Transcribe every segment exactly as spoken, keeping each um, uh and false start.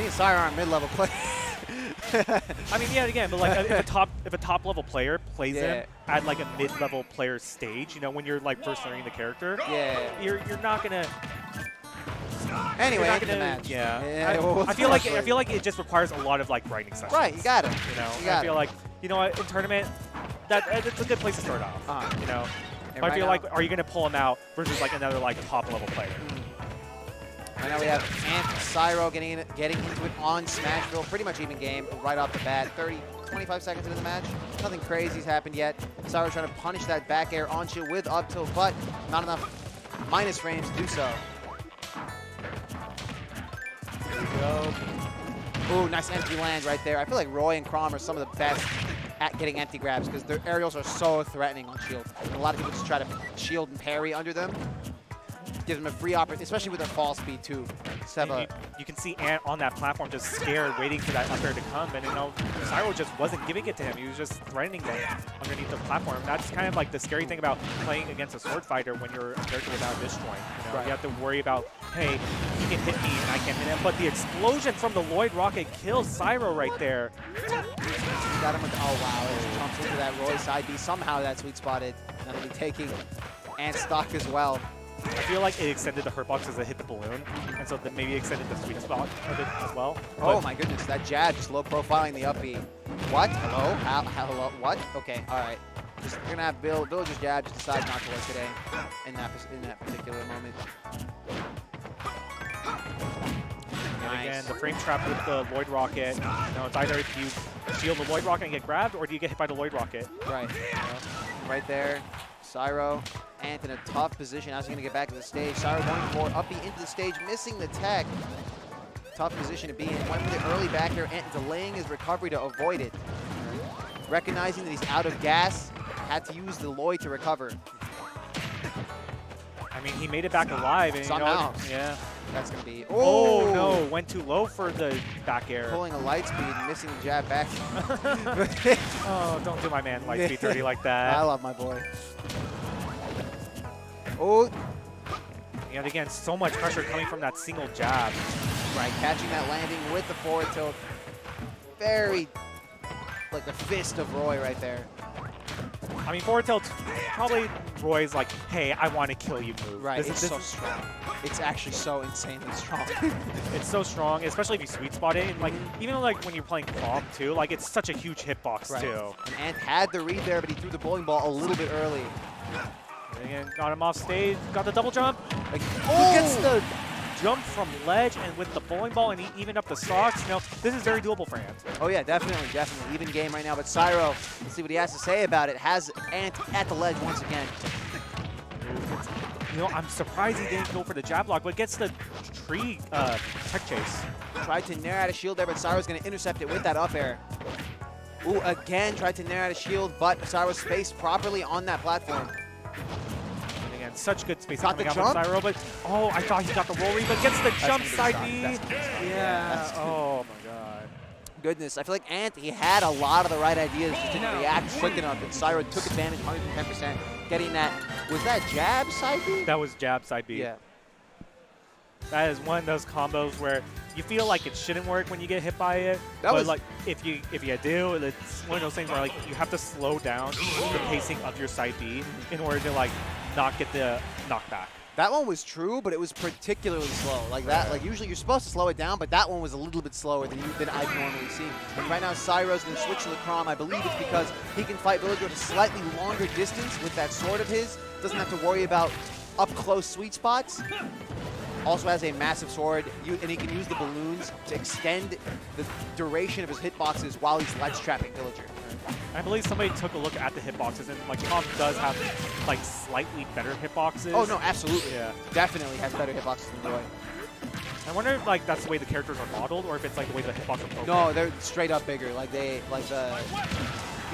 Me and Cyro are mid-level play. I mean, yeah, again, but like if a top if a top level player plays yeah. him at like a mid level player stage, you know, when you're like first learning the character, yeah, you're you're not gonna. Anyway, not gonna, the match. Yeah, yeah. I, well, I feel like it, I feel like it just requires a lot of like grinding sessions. Right, you got it. You know, you I feel it. like you know what in tournament, that it's a good place to start off. Uh -huh. You know, and I right feel now, like are you gonna pull him out versus like another like top level player? Right now we have Ant and Cyro getting, in, getting into it on Smashville. Pretty much even game right off the bat. thirty, twenty-five seconds into the match. Nothing crazy's happened yet. Cyro trying to punish that back air on shield with up tilt, but not enough minus range to do so. There we go. Ooh, nice empty land right there. I feel like Roy and Chrom are some of the best at getting empty grabs because their aerials are so threatening on shield. And a lot of people just try to shield and parry under them. Gives him a free opportunity, especially with a fall speed, too. You, you can see Ant on that platform just scared, waiting for that up air to come. And, you know, Cyro just wasn't giving it to him. He was just threatening them underneath the platform. That's kind of like the scary thing about playing against a sword fighter when you're a character without a dish point. You know? Right. You have to worry about, hey, he can hit me and I can't hit him. But the explosion from the Lloid Rocket kills Cyro right there. Got him with, oh, wow. It just jumps into that Roy side B. Somehow that sweet spotted. That'll be taking Ant's stock as well. I feel like it extended the hurt box as it hit the balloon, and so then maybe extended the sweet spot of it as well. But oh my goodness, that jab just low profiling the up B. What? Hello? How, hello? What? Okay, all right. Just, we're gonna have Bill. Bill just jab, just decide not to work today in that in that particular moment. Nice. And again, the frame trap with the Lloid Rocket. You know, it's either if you shield the Lloid Rocket and get grabbed, or do you get hit by the Lloid Rocket? Right. You know? Right there, Cyro. Ant in a tough position. How's he going to get back to the stage? Cyro going for up B into the stage, missing the tech. Tough position to be in. Went for the early back there. Ant delaying his recovery to avoid it. Recognizing that he's out of gas, had to use the Lloid to recover. I mean, he made it back alive. And, somehow. You know, yeah. That's going to be. Oh, oh, no. Went too low for the back air. Pulling a light speed, missing the jab back. Oh, don't do my man light speed thirty like that. I love my boy. Oh, and again, so much pressure coming from that single jab. Right, catching that landing with the forward tilt. Very, like the fist of Roy right there. I mean, forward tilt, probably Roy's like, hey, I want to kill you move. Right, this, it's this so is strong. It's actually so insanely strong. It's so strong, especially if you sweet spot it. And like, even like when you're playing Chrom too, like it's such a huge hitbox right. too. And Ant had the read there, but he threw the bowling ball a little bit early. Again, got him off stage, got the double jump. Like, oh! Gets the jump from ledge and with the bowling ball, and he evened up the stocks. You know, this is very doable for Ant. Oh yeah, definitely, definitely. Even game right now, but Cyro, let's see what he has to say about it. Has Ant at the ledge once again. You know, I'm surprised he didn't go for the jab lock, but gets the tree uh, tech chase. Tried to nair out a shield there, but Cyro's going to intercept it with that up air. Ooh, again, tried to nair out a shield, but Cyro spaced properly on that platform. Such good space got coming the out from Cyro, but oh, I thought he got the roll read, but gets the jump side B. Yeah. yeah. Oh my god. Goodness, I feel like Ant, he had a lot of the right ideas, just didn't react quick enough, and Cyro took advantage, one hundred ten percent, getting that. Was that jab side B? That was jab side B. Yeah. That is one of those combos where you feel like it shouldn't work when you get hit by it, that but was like if you if you do, it's one of those things where like you have to slow down the pacing of your side B in order to like not get the knockback. That one was true, but it was particularly slow. Like that, like usually you're supposed to slow it down, but that one was a little bit slower than you, than I've normally seen. And right now, Cyro's going to switch to Lacrom. I believe it's because he can fight Villager at a slightly longer distance with that sword of his. Doesn't have to worry about up close sweet spots. Also has a massive sword, and he can use the balloons to extend the duration of his hitboxes while he's ledge trapping Villager. I believe somebody took a look at the hitboxes, and like Chrom does have like slightly better hitboxes. Oh no, absolutely. Yeah. Definitely has better hitboxes than Roy. I wonder if like that's the way the characters are modeled, or if it's like the way the hitboxes are programmed. No, they're straight up bigger. Like they like the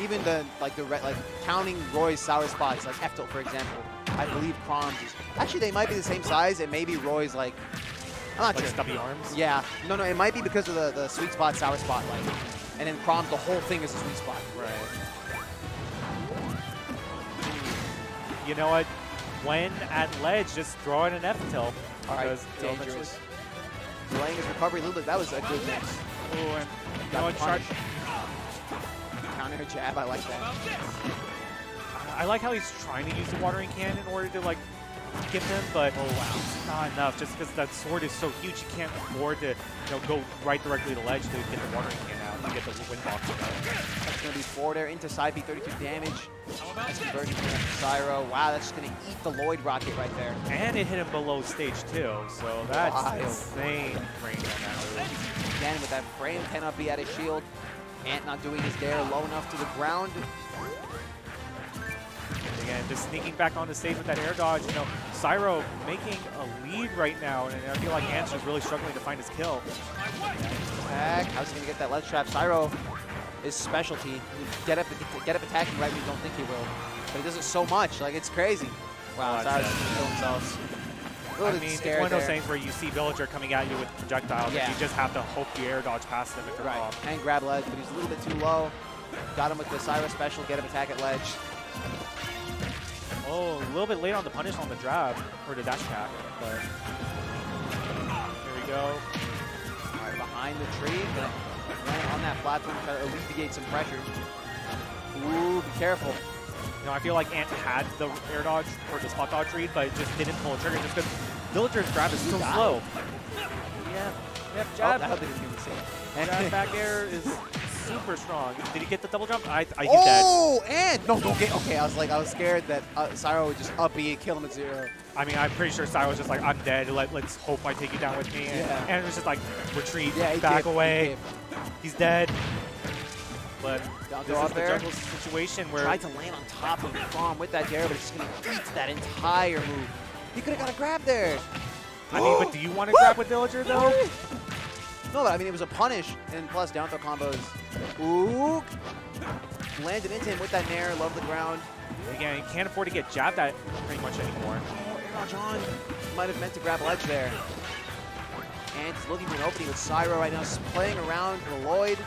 even the like the re like counting Roy's sour spots, like F-tilt for example. I believe Chrom's is actually they might be the same size, and maybe Roy's like I'm not like sure. Stubby arms. Yeah. No, no, it might be because of the the sweet spot sour spot like. And then Chrom, the whole thing is a sweet spot. Right. You know what? When at ledge, just throw in an F tilt. All right, dangerous. delaying his recovery. Lulu, that was a good mix. Oh, and no charge. Counter jab, I like that. I like how he's trying to use the watering can in order to like get them, but oh wow, it's not enough. Just because that sword is so huge, you can't afford to, you know, go right directly to the ledge to get the watering can out and get the wind box out. That's gonna be forward air into side B, thirty-two damage. That's conversion from Cyro. Wow, that's just gonna eat the Lloid Rocket right there. And it hit him below stage two, so that's wow. Insane frame now. Again, with that frame, cannot be at his shield. Ant not doing his dare low enough to the ground. Again, just sneaking back on the stage with that air dodge. You know, Cyro making a lead right now, and I feel like Ant's just really struggling to find his kill. Back. How's he gonna get that ledge trap? Cyro, his specialty, you get up, get up attacking right when you don't think he will, but he does it so much, like it's crazy. Wow, Cyro's gonna kill himself. I mean, it's one of those things where you see Villager coming at you with projectiles, yeah. And you just have to hope you air dodge past them if they're right. Off. And grab ledge, but he's a little bit too low. Got him with the Cyro special, get him attack at ledge. Oh, a little bit late on the punish on the grab, or the dash attack, but here we go. All right, behind the tree, gonna land on that platform, try to alleviate some pressure. Ooh, be careful. You know, I feel like Ant had the air dodge or the spot dodge read, but it just didn't pull a trigger just because Villager's grab is so slow. Yeah, yep, jab. Oh, that didn't do the same. And jab back air is super strong. Did he get the double jump? I, I hit that. Oh, and no, don't get. Okay, I was like, I was scared that uh, Cyro would just up E and kill him at zero. I mean, I'm pretty sure Cyro was just like, I'm dead. Let, let's hope I take you down with me. And, yeah. And it was just like, retreat, yeah, back did. away. He He's dead. But this is the jungle situation where tried to land on top of Chrom with that dare, but it's going to eat that entire move. He could have got a grab there. I mean, but do you want to grab with Villager though? No, but I mean, it was a punish, and plus down throw combos. Ooh, landed into him with that nair, love the ground. Again, he can't afford to get jabbed at pretty much anymore. Oh, air dodge on. Might have meant to grab ledge there. And he's looking for an opening with Cyro right now, playing around the Lloid.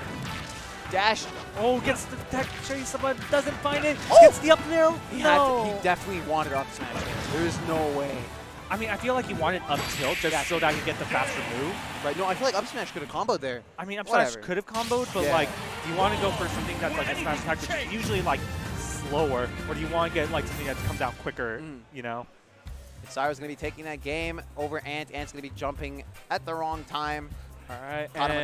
Dash. Oh, gets the tech chase, but doesn't find it. Oh! Gets the up nail. He, no. Had to, he definitely wanted up smash. There's no way. I mean, I feel like he wanted up tilt just yeah. So that he could get the faster move. Right. No, I feel like up smash could have comboed there. I mean, up Whatever. smash could have comboed, but yeah. Like, do you want to go for something that's like a smash attack, which is usually like slower, or do you want to get like something that comes out quicker? Mm. You know. Cyro's gonna be taking that game over Ant. Ant's gonna be jumping at the wrong time. All right.